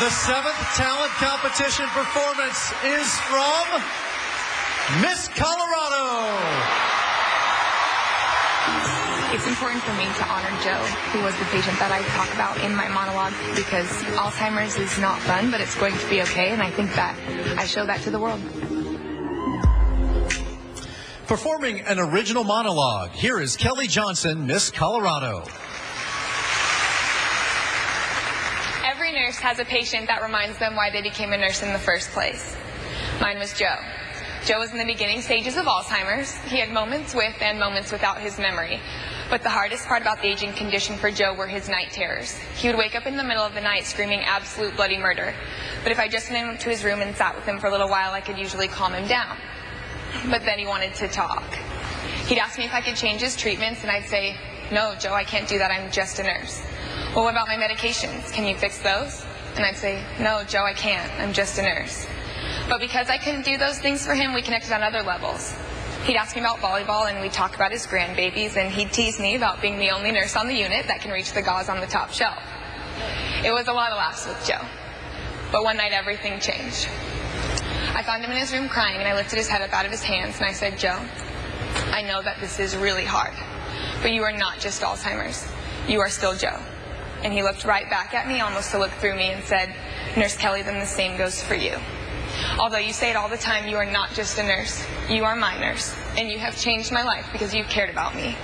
The seventh talent competition performance is from Miss Colorado. It's important for me to honor Joe, who was the patient that I talk about in my monologue, because Alzheimer's is not fun, but it's going to be okay, and I think that I show that to the world. Performing an original monologue, here is Kelley Johnson, Miss Colorado. Every nurse has a patient that reminds them why they became a nurse in the first place. Mine was Joe. Joe was in the beginning stages of Alzheimer's. He had moments with and moments without his memory. But the hardest part about the aging condition for Joe were his night terrors. He would wake up in the middle of the night screaming absolute bloody murder. But if I just went into his room and sat with him for a little while, I could usually calm him down. But then he wanted to talk. He'd ask me if I could change his treatments, and I'd say, no, Joe, I can't do that. I'm just a nurse. Well, what about my medications? Can you fix those? And I'd say, no, Joe, I can't. I'm just a nurse. But because I couldn't do those things for him, we connected on other levels. He'd ask me about volleyball, and we'd talk about his grandbabies, and he'd tease me about being the only nurse on the unit that can reach the gauze on the top shelf. It was a lot of laughs with Joe. But one night, everything changed. I found him in his room crying, and I lifted his head up out of his hands, and I said, Joe, I know that this is really hard, but you are not just Alzheimer's. You are still Joe. And he looked right back at me, almost to look through me, and said, Nurse Kelley, then the same goes for you. Although you say it all the time, you are not just a nurse. You are my nurse, and you have changed my life because you cared about me.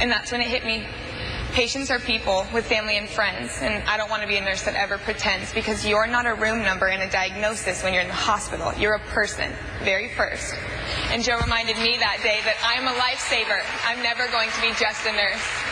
And that's when it hit me. Patients are people with family and friends, and I don't want to be a nurse that ever pretends, because you're not a room number and a diagnosis when you're in the hospital. You're a person, very first. And Joe reminded me that day that I'm a lifesaver. I'm never going to be just a nurse.